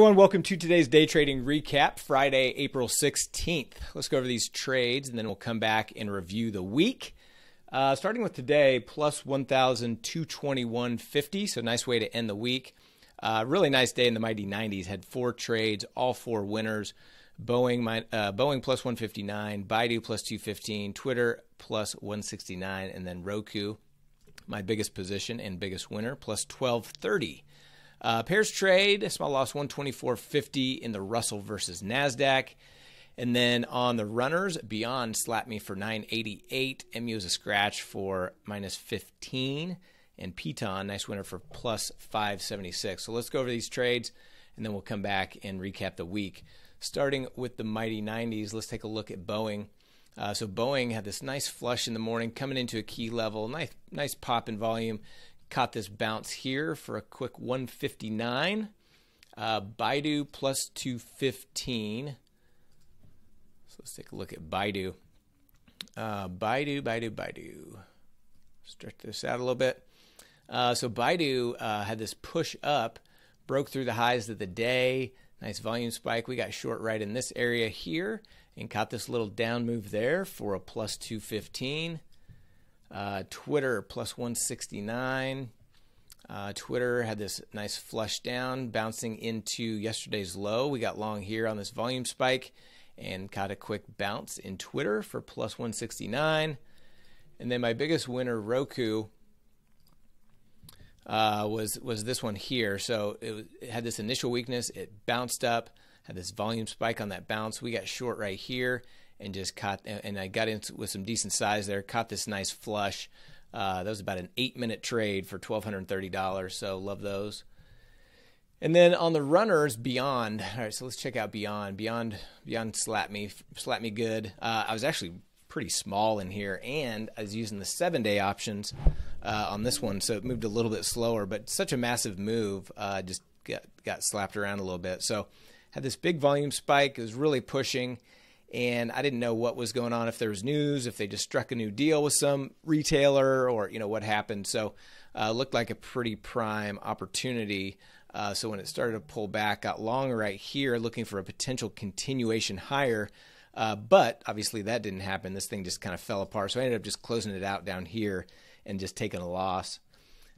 Everyone, welcome to today's day trading recap, Friday, April 16th. Let's go over these trades and then we'll come back and review the week. Starting with today, plus 1,221.50, so nice way to end the week. Really nice day in the mighty 90s, had four trades, all four winners. Boeing plus 159, Baidu plus 215, Twitter plus 169, and then Roku, my biggest position and biggest winner, plus 1,230. Pairs trade, a small loss 124.50 in the Russell versus NASDAQ. And then on the runners, Beyond slapped me for 988. MU is a scratch for minus 15. And Piton, nice winner for plus 576. So let's go over these trades and then we'll come back and recap the week. Starting with the mighty 90s, let's take a look at Boeing. So Boeing had this nice flush in the morning coming into a key level, nice pop in volume. Caught this bounce here for a quick 159. Baidu plus 215. So let's take a look at Baidu. Baidu. Stretch this out a little bit. So Baidu had this push up, broke through the highs of the day. Nice volume spike. We got short right in this area here and caught this little down move there for a plus 215. Twitter plus 169. Twitter had this nice flush down, bouncing into yesterday's low. We got long here on this volume spike and caught a quick bounce in Twitter for plus 169. And then my biggest winner, Roku, was this one here. So it had this initial weakness. It bounced up, had this volume spike on that bounce. We got short right here. And just caught, and I got in with some decent size there, caught this nice flush. That was about an 8-minute trade for $1,230, so love those. And then on the runners, Beyond. All right, so let's check out Beyond. Beyond slapped me good. I was actually pretty small in here, and I was using the 7-day options on this one, so it moved a little bit slower, but such a massive move, just got slapped around a little bit. So had this big volume spike, it was really pushing. And I didn't know what was going on, if there was news, if they just struck a new deal with some retailer or, you know, what happened. So looked like a pretty prime opportunity. So when it started to pull back, got long right here looking for a potential continuation higher. But obviously that didn't happen. This thing just kind of fell apart. So I ended up just closing it out down here and just taking a loss.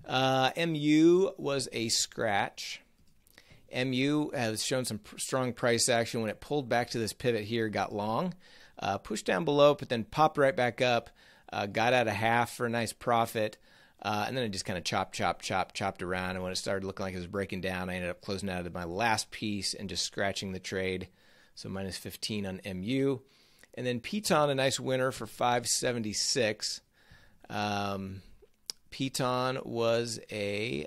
MU was a scratch. MU has shown some strong price action. When it pulled back to this pivot here, got long, pushed down below, but then popped right back up, got out of half for a nice profit, and then it just kind of chopped around. And when it started looking like it was breaking down, I ended up closing out of my last piece and just scratching the trade. So minus 15 on MU. And then Piton, a nice winner for 576. Piton was a...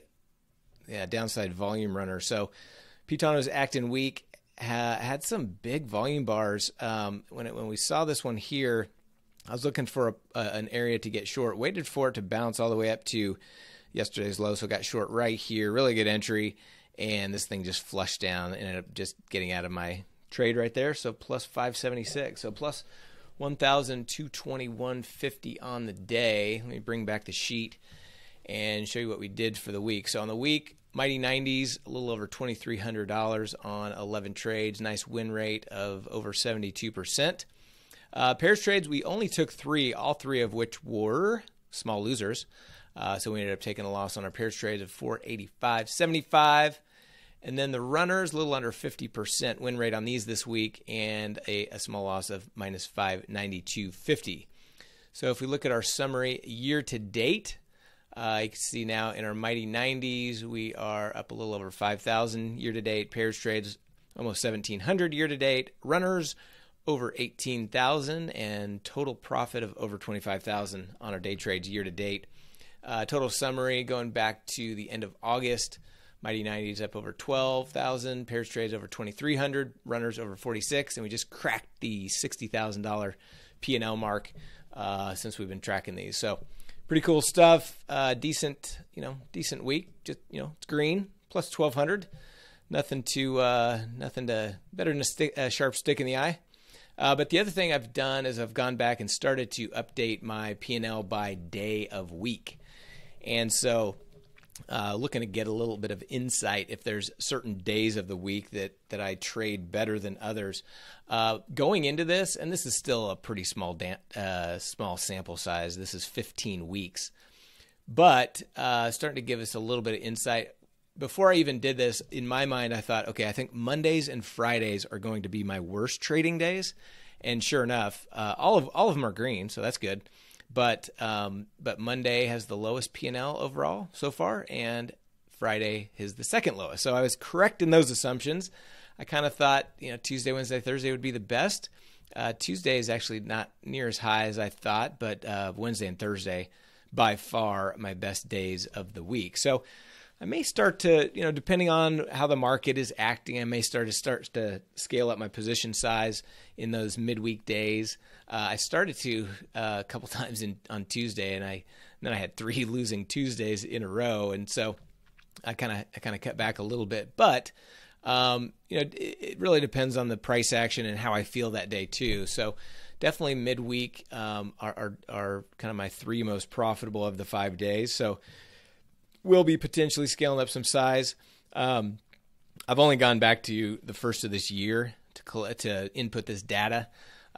yeah, downside volume runner. So Piton was acting weak, had some big volume bars. When we saw this one here, I was looking for an area to get short, waited for it to bounce all the way up to yesterday's low. So got short right here, really good entry. And this thing just flushed down, ended up just getting out of my trade right there. So plus 576. So plus 1,221.50 on the day. Let me bring back the sheet and show you what we did for the week. So on the week, mighty 90s, a little over $2,300 on 11 trades. Nice win rate of over 72%. Pairs trades, we only took three, all three of which were small losers. So we ended up taking a loss on our pairs trades of 485.75. And then the runners, a little under 50% win rate on these this week, and a small loss of minus 592.50. So if we look at our summary year to date, you can see now in our mighty 90s, we are up a little over 5,000 year-to-date. Pairs trades, almost 1,700 year-to-date. Runners, over 18,000, and total profit of over 25,000 on our day trades year-to-date. Total summary going back to the end of August, mighty 90s up over 12,000, pairs trades over 2,300, runners over 46, and we just cracked the $60,000 P&L mark since we've been tracking these. So pretty cool stuff. Decent week. Just, you know, it's green plus 1,200. Nothing better than a sharp stick in the eye. But the other thing I've done is I've gone back and started to update my P&L by day of week. And so Looking to get a little bit of insight if there's certain days of the week that I trade better than others. Going into this, and this is still a pretty small sample size. This is 15 weeks, but starting to give us a little bit of insight. Before I even did this, in my mind, I thought, okay, I think Mondays and Fridays are going to be my worst trading days, and sure enough, all of them are green, so that's good. But Monday has the lowest P&L overall so far, and Friday is the second lowest. So I was correct in those assumptions. I kind of thought, you know, Tuesday, Wednesday, Thursday would be the best. Tuesday is actually not near as high as I thought, but Wednesday and Thursday by far my best days of the week. So I may start to, you know, depending on how the market is acting, I may start to scale up my position size in those midweek days. I started to a couple times on Tuesday, and then I had 3 losing Tuesdays in a row, and so I kind of cut back a little bit. But you know, it really depends on the price action and how I feel that day too. So definitely midweek are kind of my 3 most profitable of the 5 days. So we'll be potentially scaling up some size. I've only gone back to the first of this year to input this data.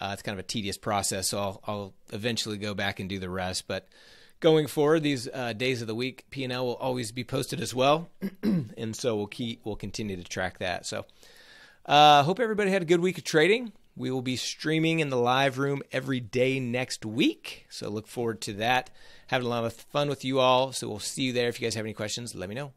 It's kind of a tedious process, so I'll eventually go back and do the rest. But going forward, these days of the week P&L will always be posted as well, and so we'll continue to track that. So hope everybody had a good week of trading. We will be streaming in the live room every day next week, so look forward to that. Having a lot of fun with you all, so we'll see you there. If you guys have any questions, let me know.